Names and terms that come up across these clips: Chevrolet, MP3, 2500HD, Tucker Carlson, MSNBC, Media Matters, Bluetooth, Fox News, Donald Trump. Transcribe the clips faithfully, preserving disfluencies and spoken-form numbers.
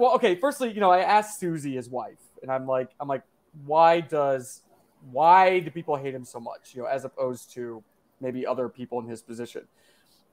well, okay, firstly, you know, I asked Susie, his wife, and I'm like, I'm like, why does, why do people hate him so much, you know, as opposed to maybe other people in his position?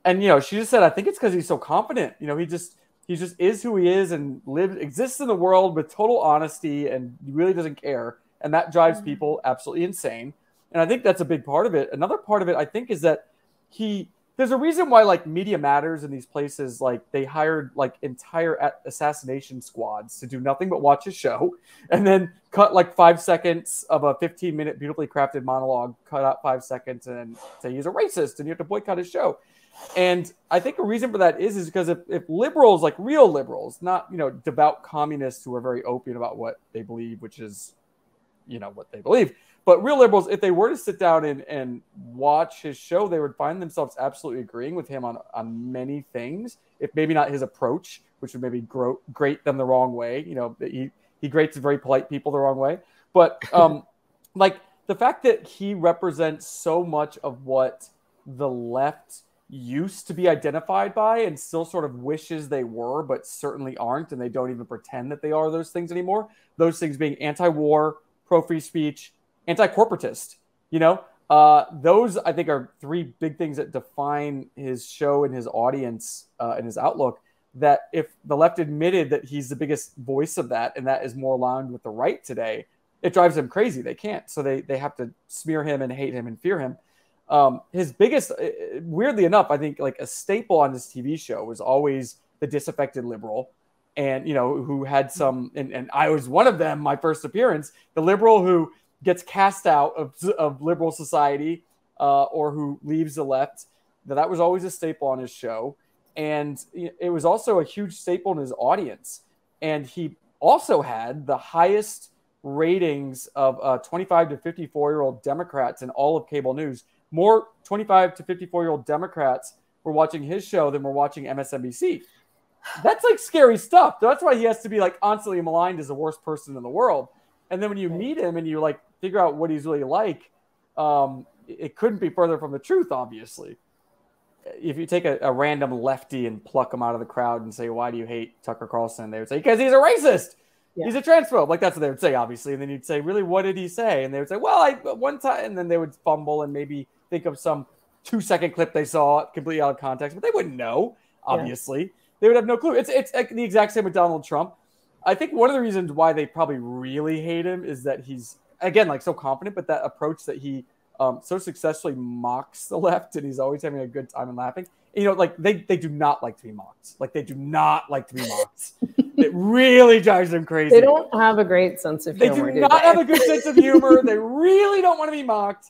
And, you know, she just said, I think it's because he's so confident. You know, he just, he just is who he is and lives, exists in the world with total honesty and really doesn't care. And that drives mm-hmm. people absolutely insane. And I think that's a big part of it. Another part of it, I think, is that he, there's a reason why, like, Media Matters and these places, like, they hired, like, entire assassination squads to do nothing but watch his show and then cut, like, five seconds of a fifteen-minute beautifully crafted monologue, cut out five seconds and say he's a racist and you have to boycott his show. And I think a reason for that is is because if, if liberals, like real liberals, not, you know, devout communists who are very open about what they believe, which is, you know, what they believe, but real liberals, if they were to sit down and, and watch his show, they would find themselves absolutely agreeing with him on, on many things, if maybe not his approach, which would maybe grow, grate them the wrong way. You know, he, he grates very polite people the wrong way. But um, like the fact that he represents so much of what the left used to be identified by and still sort of wishes they were, but certainly aren't, and they don't even pretend that they are those things anymore. Those things being anti-war, pro-free speech, anti-corporatist, you know? Uh, those, I think, are three big things that define his show and his audience uh, and his outlook, that if the left admitted that he's the biggest voice of that, and that is more aligned with the right today, it drives them crazy. They can't. So they, they have to smear him and hate him and fear him. Um, his biggest, weirdly enough, I think like a staple on his T V show was always the disaffected liberal, and, you know, who had some, and, and I was one of them, my first appearance, the liberal who gets cast out of, of liberal society, uh, or who leaves the left. Now, that was always a staple on his show. And it was also a huge staple in his audience. And he also had the highest ratings of uh, twenty-five to fifty-four year old Democrats in all of cable news. More twenty-five to fifty-four year old Democrats were watching his show than were watching M S N B C. That's like scary stuff. That's why he has to be like constantly maligned as the worst person in the world. And then when you meet him and you like figure out what he's really like, um, it couldn't be further from the truth, obviously. If you take a, a random lefty and pluck him out of the crowd and say, why do you hate Tucker Carlson? They would say, because he's a racist. Yeah. He's a transphobe. Like, that's what they would say, obviously. And then you'd say, really, what did he say? And they would say, well, I one time, and then they would fumble and maybe think of some two second clip they saw completely out of context, but they wouldn't know, obviously. Yeah. They would have no clue. It's, it's the exact same with Donald Trump. I think one of the reasons why they probably really hate him is that he's, again, like so confident, but that approach that he um, so successfully mocks the left, and he's always having a good time and laughing. You know, like they, they do not like to be mocked. Like they do not like to be mocked. It really drives them crazy. They don't have a great sense of humor. They do not do they? have a good sense of humor. They really don't want to be mocked.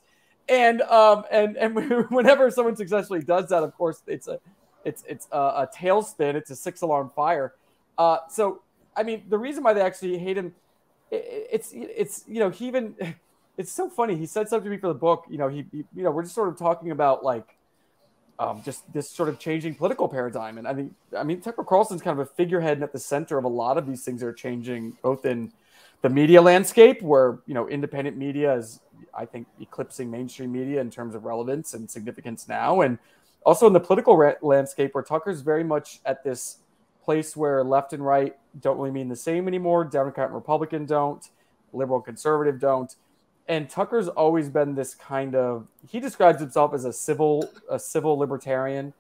And um and and whenever someone successfully does that, of course, it's a it's it's a, a tailspin. It's a six alarm fire. Uh, so I mean, the reason why they actually hate him, it, it's it's you know, he even it's so funny. He said something to me for the book. You know, he, he you know we're just sort of talking about like um just this sort of changing political paradigm. And I mean, I mean Tucker Carlson's kind of a figurehead and at the center of a lot of these things that are changing, both in the media landscape, where, you know, independent media is, I think, eclipsing mainstream media in terms of relevance and significance now. And also in the political ra- landscape, where Tucker's very much at this place where left and right don't really mean the same anymore. Democrat and Republican don't. Liberal and conservative don't. And Tucker's always been this kind of, he describes himself as a civil, a civil libertarian,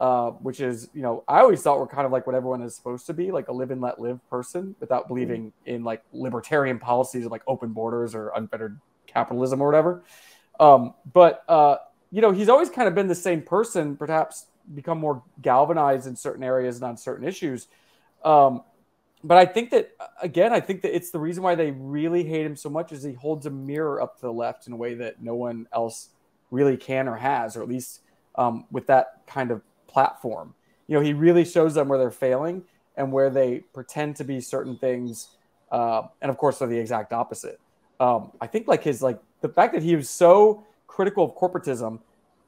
uh, which is, you know, I always thought we're kind of like what everyone is supposed to be, like a live and let live person, without believing in like libertarian policies of like open borders or unfettered capitalism or whatever. Um, but, uh, you know, he's always kind of been the same person, perhaps become more galvanized in certain areas and on certain issues. Um, but I think that, again, I think that it's the reason why they really hate him so much, is he holds a mirror up to the left in a way that no one else really can or has, or at least um, with that kind of platform. You know, he really shows them where they're failing and where they pretend to be certain things. Uh, and of course, they're the exact opposite. Um, I think like his, like the fact that he was so critical of corporatism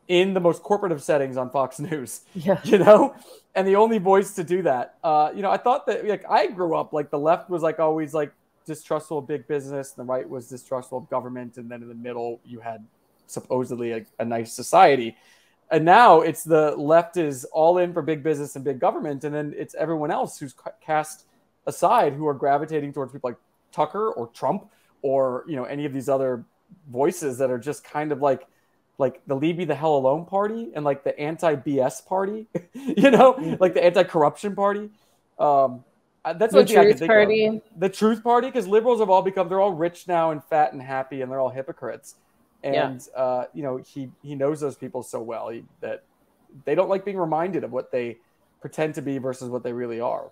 in the most corporate of settings on Fox News, yeah. you know, and the only voice to do that. Uh, you know, I thought that like I grew up like the left was like always like distrustful of big business, and the right was distrustful of government, and then in the middle you had supposedly a, a nice society, and now it's the left is all in for big business and big government, and then it's everyone else who's cast aside who are gravitating towards people like Tucker or Trump or, you know, any of these other voices that are just kind of like, like the leave me the hell alone party and like the anti-B S party, you know, like the anti-corruption party. Um, that's what I can think party. Of. The truth party, because liberals have all become, they're all rich now and fat and happy and they're all hypocrites. And, yeah. uh, you know, he, he knows those people so well he, that they don't like being reminded of what they pretend to be versus what they really are.